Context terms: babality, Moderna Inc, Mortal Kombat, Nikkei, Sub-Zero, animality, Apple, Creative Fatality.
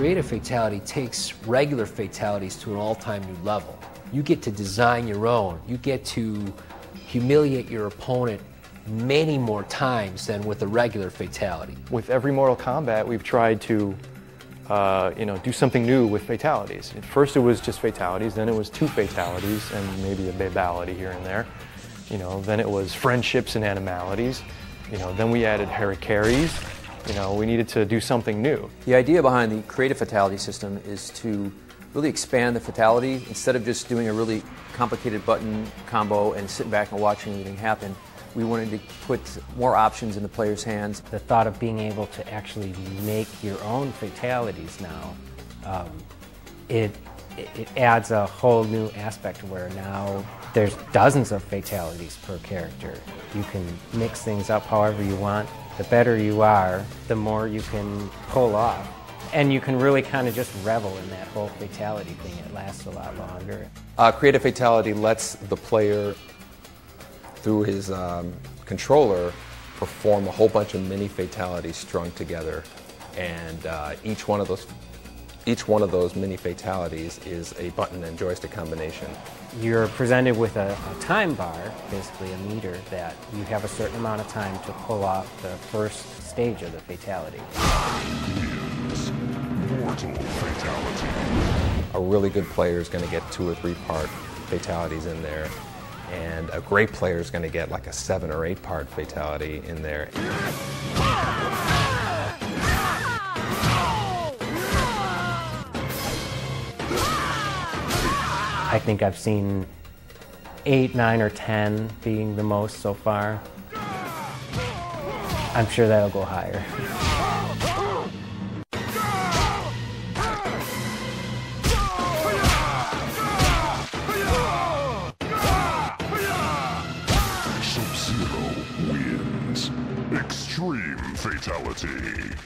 Creative Fatality takes regular fatalities to an all-time new level. You get to design your own. You get to humiliate your opponent many more times than with a regular fatality. With every Mortal Kombat, we've tried to do something new with fatalities. At first it was just fatalities, then it was two fatalities and maybe a babality here and there. You know, then it was friendships and animalities. You know, then we added harakiris. You know, we needed to do something new. The idea behind the Creative Fatality system is to really expand the fatality. Instead of just doing a really complicated button combo and sitting back and watching everything happen, we wanted to put more options in the player's hands. The thought of being able to actually make your own fatalities now, it adds a whole new aspect where now there's dozens of fatalities per character. You can mix things up however you want. The better you are, the more you can pull off. And you can really kind of just revel in that whole fatality thing. It lasts a lot longer. Creative Fatality lets the player, through his controller, perform a whole bunch of mini fatalities strung together, and each one of those mini fatalities is a button and joystick combination. You're presented with a time bar, basically a meter, that you have a certain amount of time to pull off the first stage of the fatality. Mortal Fatality. A really good player is going to get 2 or 3 part fatalities in there. And a great player is going to get like a 7 or 8 part fatality in there. I think I've seen 8, 9, or 10 being the most so far. I'm sure that'll go higher. Sub-Zero wins. Extreme Fatality.